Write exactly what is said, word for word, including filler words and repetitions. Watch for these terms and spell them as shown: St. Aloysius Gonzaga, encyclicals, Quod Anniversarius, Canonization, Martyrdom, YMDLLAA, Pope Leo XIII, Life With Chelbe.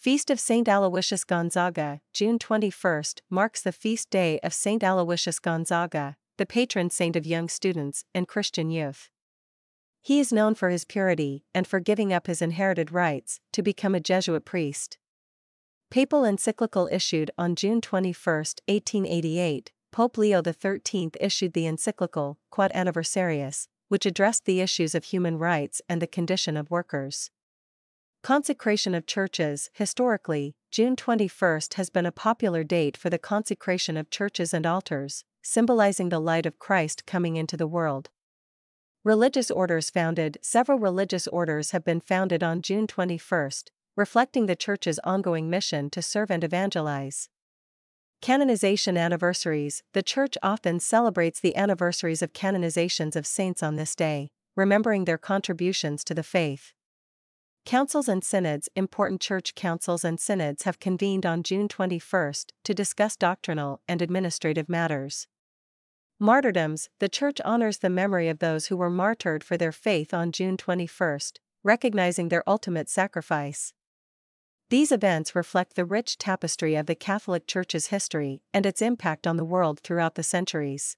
Feast of Saint Aloysius Gonzaga, June twenty-first, marks the feast day of Saint Aloysius Gonzaga, the patron saint of young students and Christian youth. He is known for his purity and for giving up his inherited rights to become a Jesuit priest. Papal encyclical issued on June twenty-first, eighteen eighty-eight, Pope Leo the thirteenth issued the encyclical, Quod Anniversarius, which addressed the issues of human rights and the condition of workers. Consecration of churches. Historically, June twenty-first has been a popular date for the consecration of churches and altars, symbolizing the light of Christ coming into the world. Religious orders founded. Several religious orders have been founded on June twenty-first, reflecting the Church's ongoing mission to serve and evangelize. Canonization anniversaries. The Church often celebrates the anniversaries of canonizations of saints on this day, remembering their contributions to the faith. Councils and synods. Important church councils and synods have convened on June twenty-first to discuss doctrinal and administrative matters. Martyrdoms. The Church honors the memory of those who were martyred for their faith on June twenty-first, recognizing their ultimate sacrifice. These events reflect the rich tapestry of the Catholic Church's history and its impact on the world throughout the centuries.